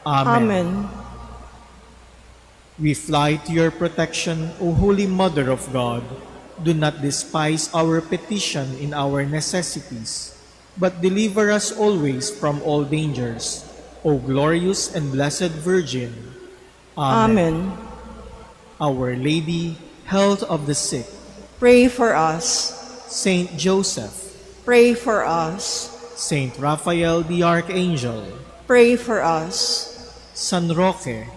Amen. Amen. We fly to your protection, O Holy Mother of God. Do not despise our petition in our necessities, but deliver us always from all dangers, O glorious and blessed Virgin. Amen. Amen. Our Lady, health of the sick, pray for us. Saint Joseph, pray for us. Saint Raphael the Archangel, pray for us. San Roque,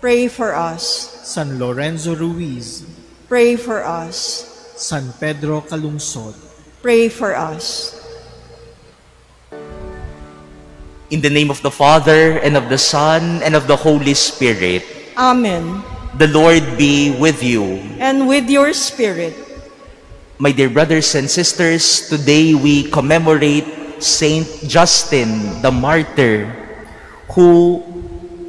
pray for us. San Lorenzo Ruiz, pray for us. San Pedro Calungsod, pray for us. In the name of the Father, and of the Son, and of the Holy Spirit. Amen. The Lord be with you. And with your spirit. My dear brothers and sisters, today we commemorate Saint Justin the Martyr, who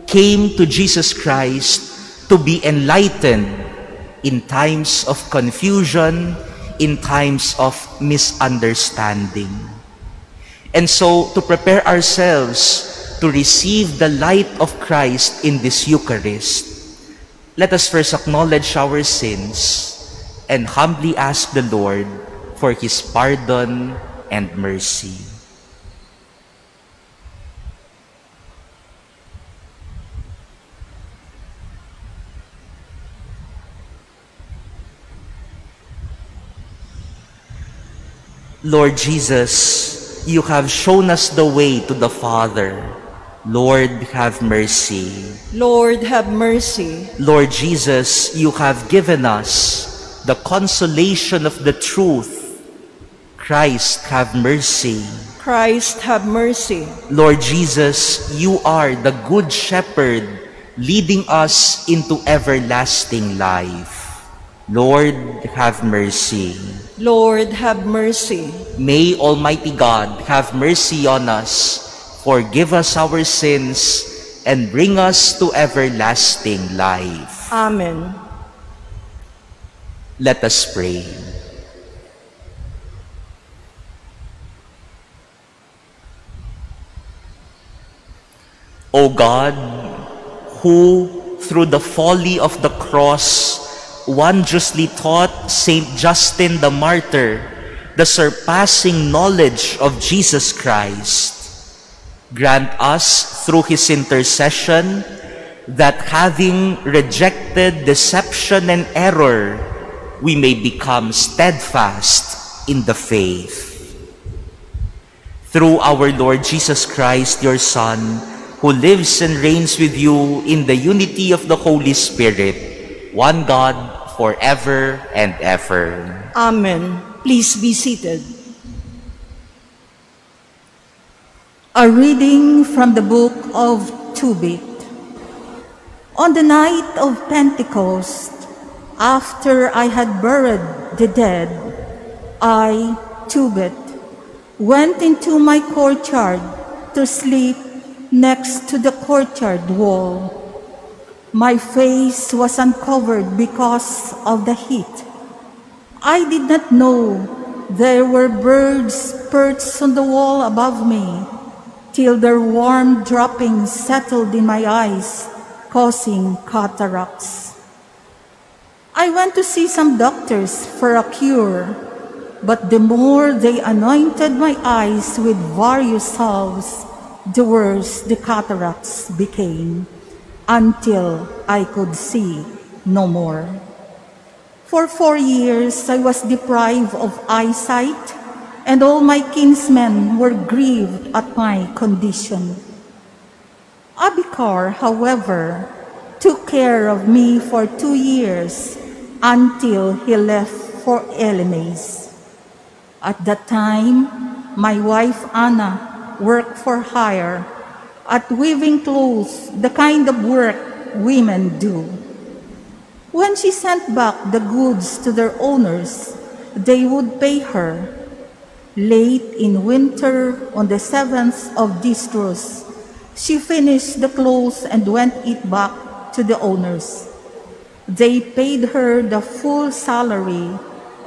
came to Jesus Christ to be enlightened in times of confusion, in times of misunderstanding. And so, to prepare ourselves to receive the light of Christ in this Eucharist, let us first acknowledge our sins and humbly ask the Lord for His pardon and mercy. Lord Jesus, you have shown us the way to the Father. Lord, have mercy. Lord, have mercy. Lord Jesus, you have given us the consolation of the truth. Christ, have mercy. Christ, have mercy. Lord Jesus, you are the Good Shepherd, leading us into everlasting life. Lord, have mercy. Lord, have mercy. May Almighty God have mercy on us, forgive us our sins, and bring us to everlasting life. Amen. Let us pray. O God, who through the folly of the cross wondrously taught Saint Justin the Martyr the surpassing knowledge of Jesus Christ, grant us through his intercession that, having rejected deception and error, we may become steadfast in the faith. Through our Lord Jesus Christ, your Son, who lives and reigns with you in the unity of the Holy Spirit, one God, forever and ever. Amen. Please be seated. A reading from the book of Tobit. On the night of Pentecost, after I had buried the dead, I, Tobit, went into my courtyard to sleep next to the courtyard wall. My face was uncovered because of the heat. I did not know there were birds perched on the wall above me, till their warm droppings settled in my eyes, causing cataracts. I went to see some doctors for a cure, but the more they anointed my eyes with various salves, the worse the cataracts became, until I could see no more. For 4 years I was deprived of eyesight, and all my kinsmen were grieved at my condition. Abikar, however, took care of me for 2 years until he left for Elimase. At that time, my wife Anna worked for hire at weaving clothes, the kind of work women do. When she sent back the goods to their owners, they would pay her. Late in winter, on the 7th of Distros, she finished the clothes and went it back to the owners. They paid her the full salary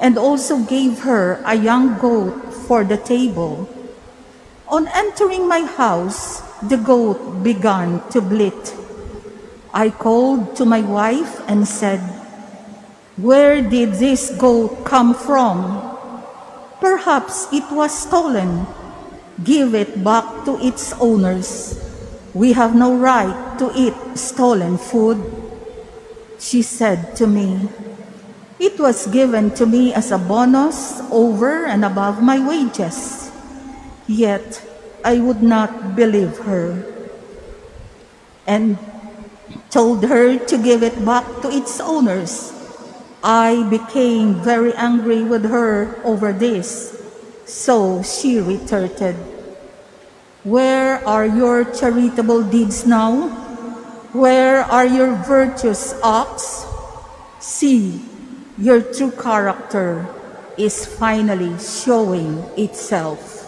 and also gave her a young goat for the table. On entering my house, the goat began to bleat. I called to my wife and said, "Where did this goat come from? Perhaps it was stolen. Give it back to its owners. We have no right to eat stolen food." She said to me, "It was given to me as a bonus over and above my wages." Yet I would not believe her, and told her to give it back to its owners. I became very angry with her over this, so she retorted, "Where are your charitable deeds now? Where are your virtuous acts? See, your true character is finally showing itself."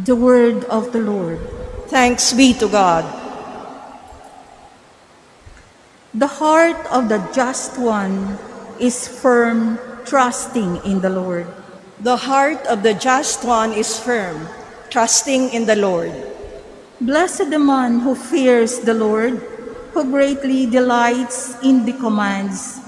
The word of the Lord. Thanks be to God. The heart of the just one is firm, trusting in the Lord. The heart of the just one is firm, trusting in the Lord. Blessed the man who fears the Lord, who greatly delights in the commands.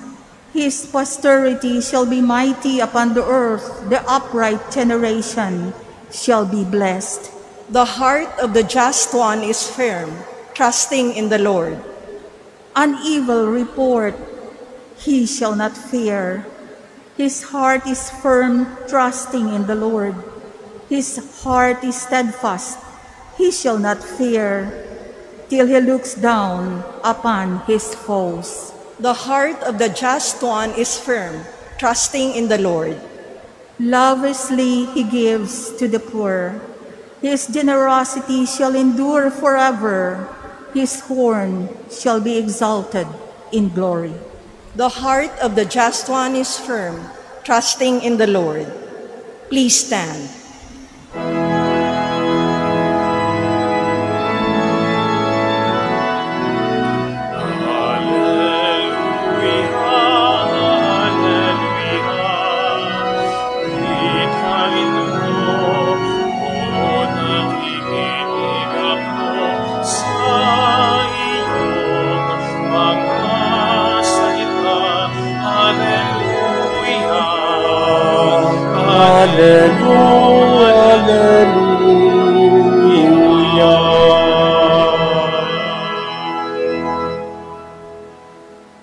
His posterity shall be mighty upon the earth, the upright generation shall be blessed. The heart of the just one is firm, trusting in the Lord. An evil report he shall not fear. His heart is firm, trusting in the Lord. His heart is steadfast. He shall not fear till he looks down upon his foes. The heart of the just one is firm, trusting in the Lord. Lavishly he gives to the poor. His generosity shall endure forever. His horn shall be exalted in glory. The heart of the just one is firm, trusting in the Lord. Please stand.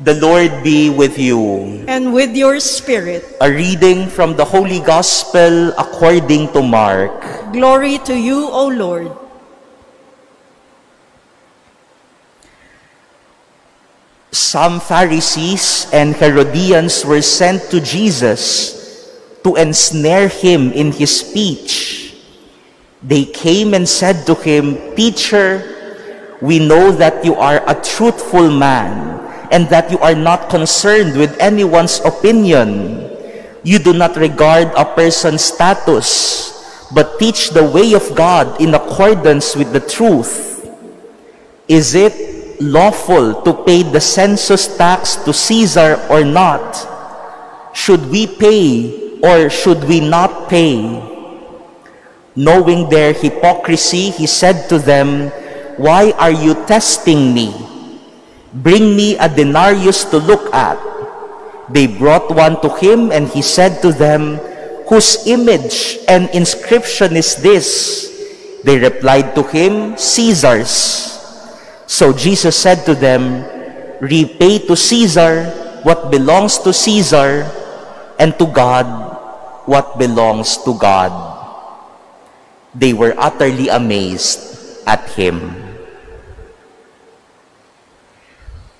The Lord be with you. And with your spirit. A reading from the Holy Gospel according to Mark. Glory to you, O Lord. Some Pharisees and Herodians were sent to Jesus to ensnare him in his speech. They came and said to him, "Teacher, we know that you are a truthful man and that you are not concerned with anyone's opinion. You do not regard a person's status, but teach the way of God in accordance with the truth. Is it lawful to pay the census tax to Caesar or not? Should we pay or should we not pay?" Knowing their hypocrisy, he said to them, "Why are you testing me? Bring me a denarius to look at." They brought one to him, and he said to them, "Whose image and inscription is this?" They replied to him, "Caesar's." So Jesus said to them, "Repay to Caesar what belongs to Caesar, and to God what belongs to God." They were utterly amazed at him.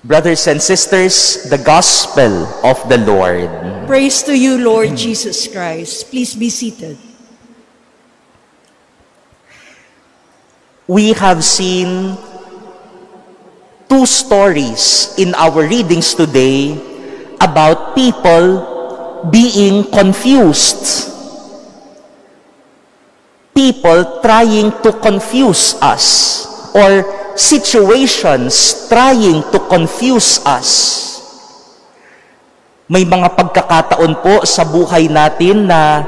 Brothers and sisters, the gospel of the Lord. Praise to you, Lord Jesus Christ. Please be seated. We have seen two stories in our readings today about people being confused. People trying to confuse us, or situations trying to confuse us. May mga pagkakataon po sa buhay natin na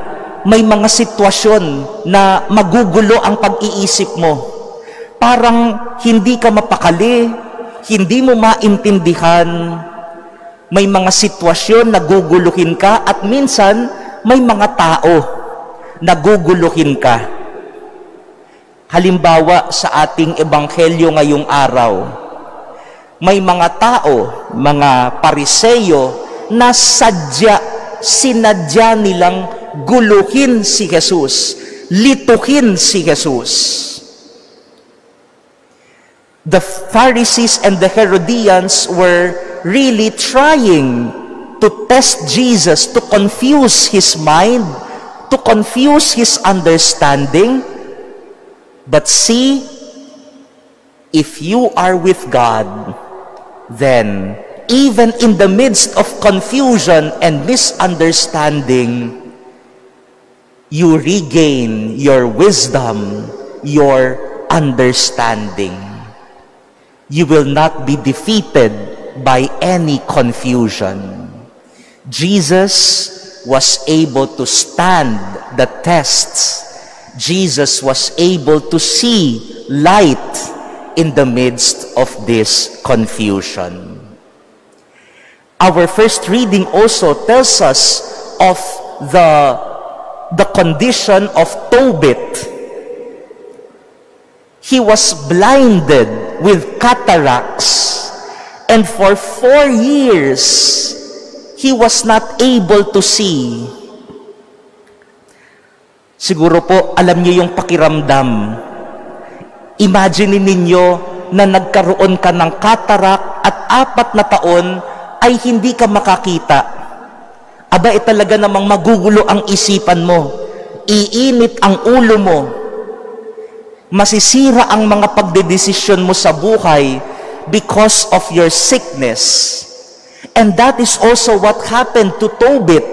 may mga sitwasyon na magugulo ang pag-iisip mo. Parang hindi ka mapakali, hindi mo maintindihan, may mga sitwasyon na guguluhin ka, at minsan may mga tao na guguluhin ka. Halimbawa sa ating ebanghelyo ngayong araw, may mga tao, mga Pariseyo, na sinadya nilang guluhin si Jesus, lituhin si Jesus. The Pharisees and the Herodians were really trying to test Jesus, to confuse his mind, to confuse his understanding. But see, if you are with God, then even in the midst of confusion and misunderstanding, you regain your wisdom, your understanding. You will not be defeated by any confusion. Jesus was able to stand the tests. Jesus was able to see light in the midst of this confusion. Our first reading also tells us of the condition of Tobit. He was blinded with cataracts, and for 4 years, he was not able to see. Siguro po, alam niyo yung pakiramdam. Imagine ninyo na nagkaroon ka ng cataract at 4 na taon ay hindi ka makakita. Aba, talaga namang magugulo ang isipan mo. Iinit ang ulo mo. Masisira ang mga pagdedesisyon mo sa buhay because of your sickness. And that is also what happened to Tobit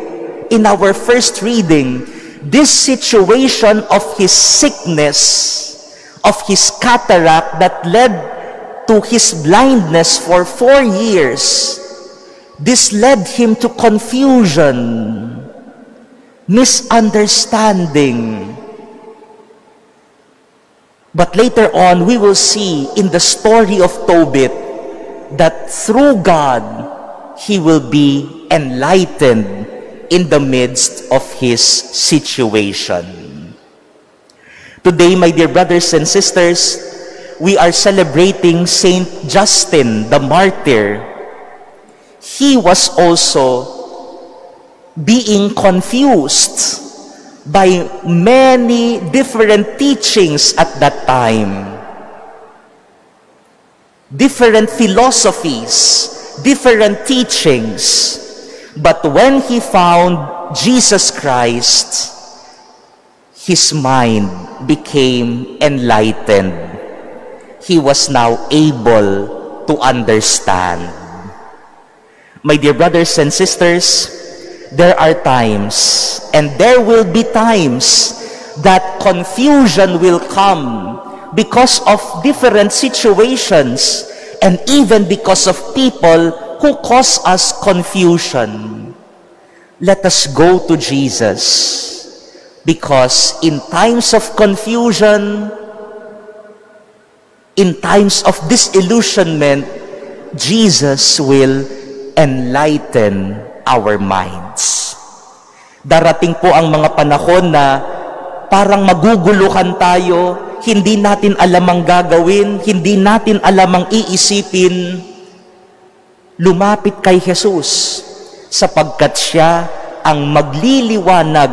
in our first reading. This situation of his sickness, of his cataract that led to his blindness for 4 years, this led him to confusion, misunderstanding. But later on, we will see in the story of Tobit that through God, he will be enlightened in the midst of his situation. Today, my dear brothers and sisters, we are celebrating Saint Justin the Martyr. He was also being confused by many different teachings at that time. Different philosophies, different teachings, but when he found Jesus Christ, his mind became enlightened. He was now able to understand. My dear brothers and sisters, there are times, and there will be times, that confusion will come because of different situations and even because of people who cause us confusion. Let us go to Jesus, because in times of confusion, in times of disillusionment, Jesus will enlighten our minds. Darating po ang mga panahon na parang maguguluhan tayo, hindi natin alam ang gagawin, hindi natin alam ang iisipin. Lumapit kay Jesus, sapagkat siya ang magliliwanag,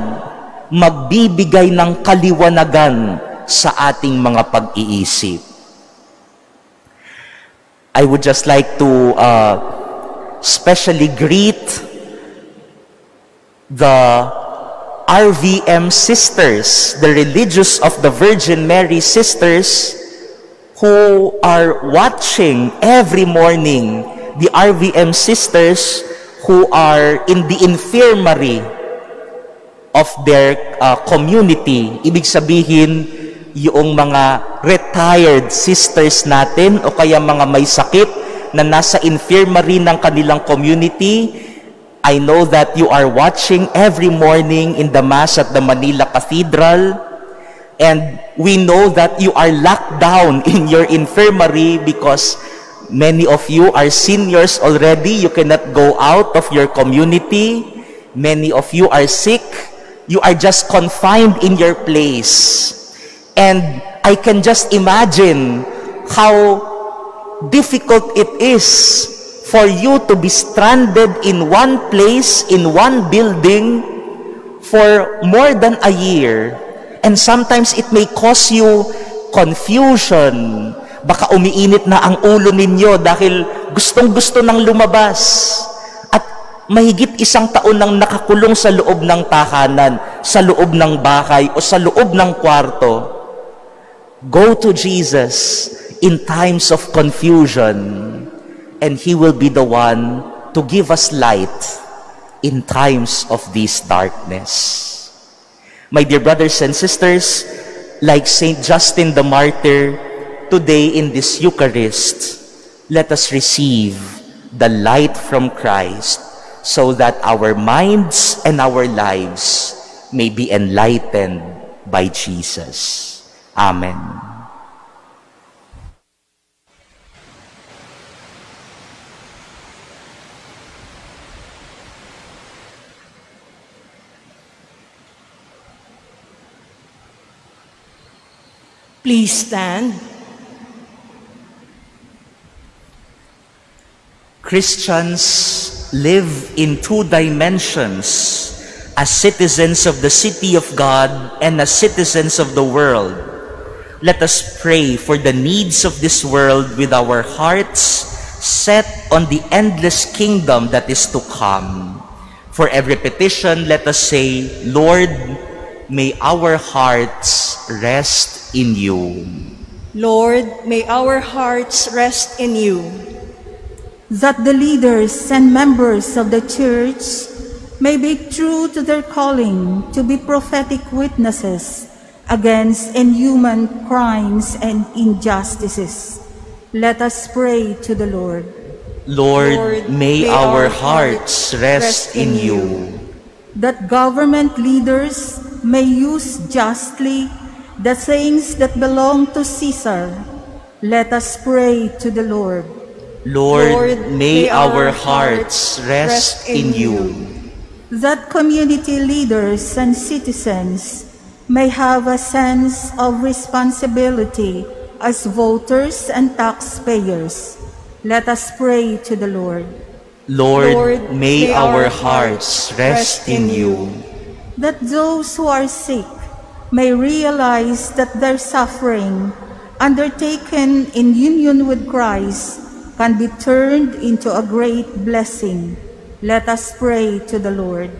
magbibigay ng kaliwanagan sa ating mga pag-iisip. I would just like to specially greet the RVM sisters, the religious of the Virgin Mary sisters, who are watching every morning, the RVM sisters who are in the infirmary of their community. Ibig sabihin, yung mga retired sisters natin o kaya mga may sakit na nasa infirmary ng kanilang community. I know that you are watching every morning in the Mass at the Manila Cathedral, and we know that you are locked down in your infirmary because many of you are seniors already. You cannot go out of your community. Many of you are sick. You are just confined in your place. And I can just imagine how difficult it is for you to be stranded in one place, in one building, for more than a year. And sometimes it may cause you confusion. Baka umiinit na ang ulo ninyo dahil gustong-gusto ng lumabas. At mahigit isang taon nang nakakulong sa loob ng tahanan, sa loob ng bahay, o sa loob ng kwarto. Go to Jesus in times of confusion, and He will be the one to give us light in times of this darkness. My dear brothers and sisters, like Saint Justin the Martyr, today in this Eucharist, let us receive the light from Christ so that our minds and our lives may be enlightened by Jesus. Amen. Please stand. Christians live in two dimensions, as citizens of the city of God and as citizens of the world. Let us pray for the needs of this world with our hearts set on the endless kingdom that is to come. For every petition, let us say, Lord, may our hearts rest in you. Lord, may our hearts rest in you. That the leaders and members of the Church may be true to their calling to be prophetic witnesses against inhuman crimes and injustices. Let us pray to the Lord. Lord, may our hearts rest in you. That government leaders may use justly the things that belong to Caesar. Let us pray to the Lord. Lord, may our hearts rest in you. That community leaders and citizens may have a sense of responsibility as voters and taxpayers. Let us pray to the Lord. Lord, may our hearts rest in you. That those who are sick may realize that their suffering, undertaken in union with Christ, can be turned into a great blessing. Let us pray to the Lord.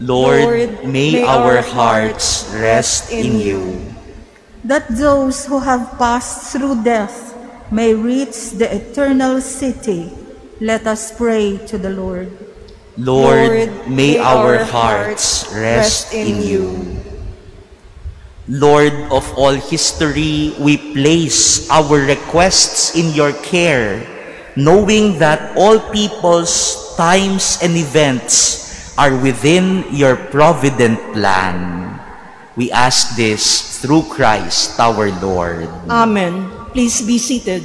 Lord, may our hearts rest in you. That those who have passed through death may reach the eternal city. Let us pray to the Lord. Lord, may our hearts rest in you. Lord of all history, we place our requests in your care, knowing that all peoples, times, and events are within your provident plan. We ask this through Christ our Lord. Amen. Please be seated.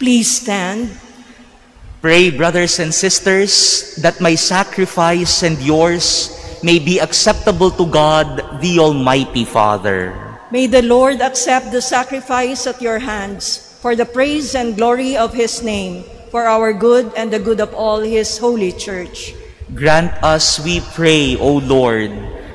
Please stand. Pray, brothers and sisters, that my sacrifice and yours may be acceptable to God, the Almighty Father. May the Lord accept the sacrifice at your hands for the praise and glory of his name, for our good and the good of all his holy church. Grant us, we pray, O Lord,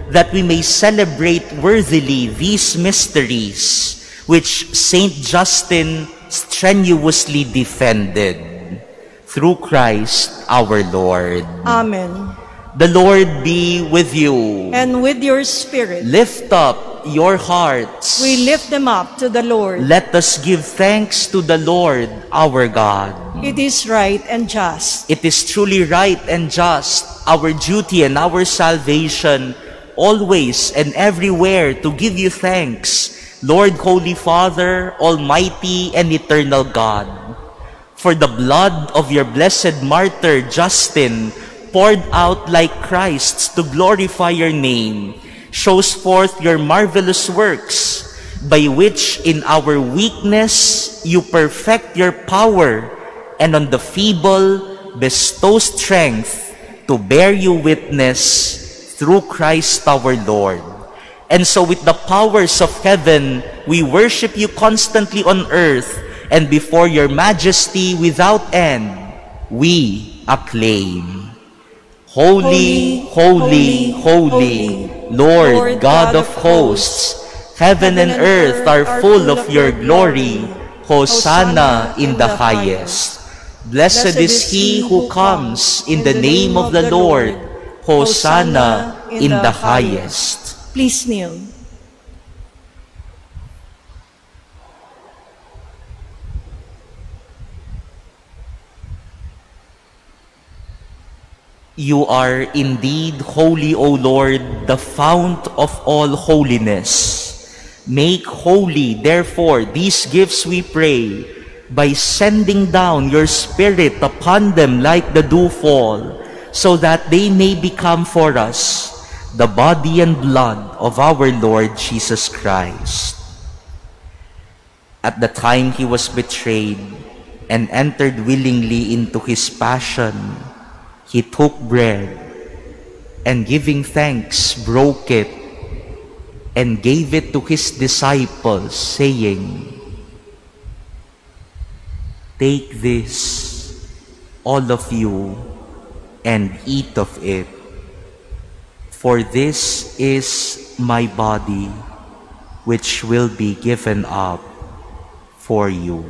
that we may celebrate worthily these mysteries which Saint Justin strenuously defended, through Christ our Lord. Amen. The Lord be with you. And with your spirit. Lift up your hearts. We lift them up to the Lord. Let us give thanks to the Lord our God. It is right and just. It is truly right and just, our duty and our salvation, always and everywhere to give you thanks, Lord, Holy Father, Almighty and Eternal God, for the blood of your blessed martyr Justin, poured out like Christ's to glorify your name, shows forth your marvelous works, by which in our weakness you perfect your power, and on the feeble bestow strength to bear you witness, through Christ our Lord. And so with the powers of heaven, we worship you constantly on earth, and before your majesty without end, we acclaim. Holy, holy, holy, holy, Lord God of hosts, heaven and earth are full of your glory. Hosanna in the highest. Blessed is he who comes in the name of the Lord. Hosanna in the highest. Please kneel. You are indeed holy, O Lord, the fount of all holiness. Make holy, therefore, these gifts, we pray, by sending down your Spirit upon them like the dewfall, so that they may become for us the body and blood of our Lord Jesus Christ. At the time he was betrayed and entered willingly into his passion, he took bread and, giving thanks, broke it and gave it to his disciples, saying, "Take this, all of you, and eat of it. For this is my body, which will be given up for you."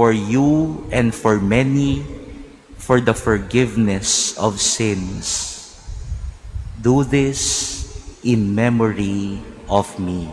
for you and for many for the forgiveness of sins. Do this in memory of me."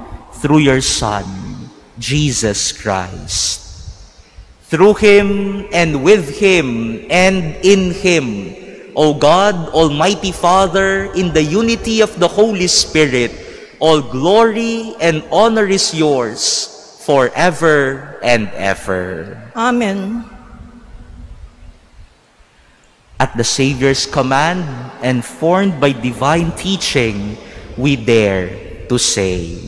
through your Son, Jesus Christ. Through him, and with him, and in him, O God, Almighty Father, in the unity of the Holy Spirit, all glory and honor is yours, forever and ever. Amen. At the Savior's command, and formed by divine teaching, we dare to say,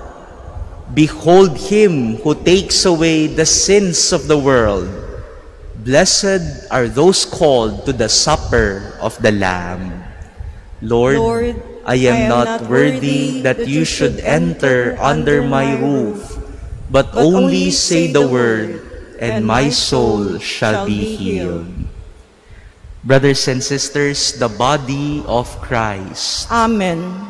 Behold him who takes away the sins of the world. Blessed are those called to the supper of the Lamb. Lord, I am not worthy that you should enter under my roof, but only say the word, and my soul shall be healed. Brothers and sisters, the body of Christ. Amen.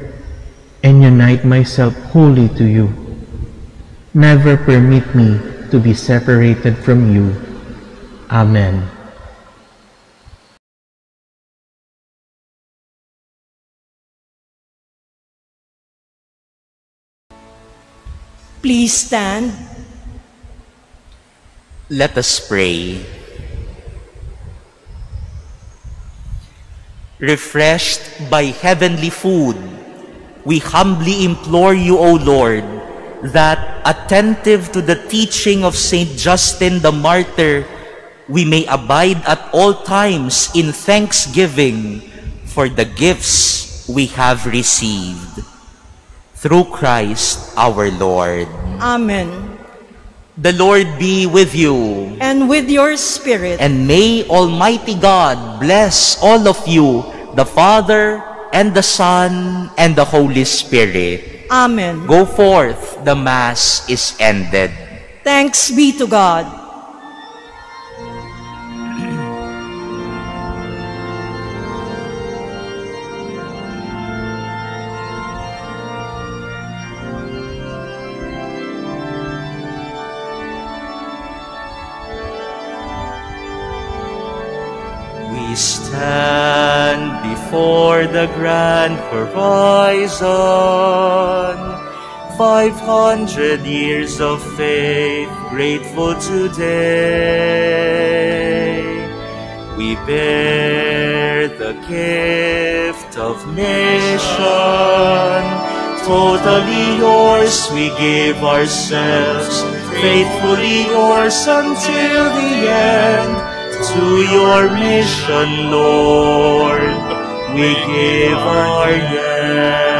and unite myself wholly to you. Never permit me to be separated from you. Amen. Please stand. Let us pray. Refreshed by heavenly food, we humbly implore you, O Lord, that, attentive to the teaching of Saint Justin the Martyr, we may abide at all times in thanksgiving for the gifts we have received. Through Christ our Lord. Amen. The Lord be with you. And with your spirit. And may Almighty God bless all of you, the Father, and the Son, and the Holy Spirit. Amen. Go forth, the Mass is ended. Thanks be to God. We stand before the grand horizon, 500 years of faith, grateful today. We bear the gift of nation, totally yours we give ourselves, faithfully yours until the end. To your mission, Lord, we give our yes.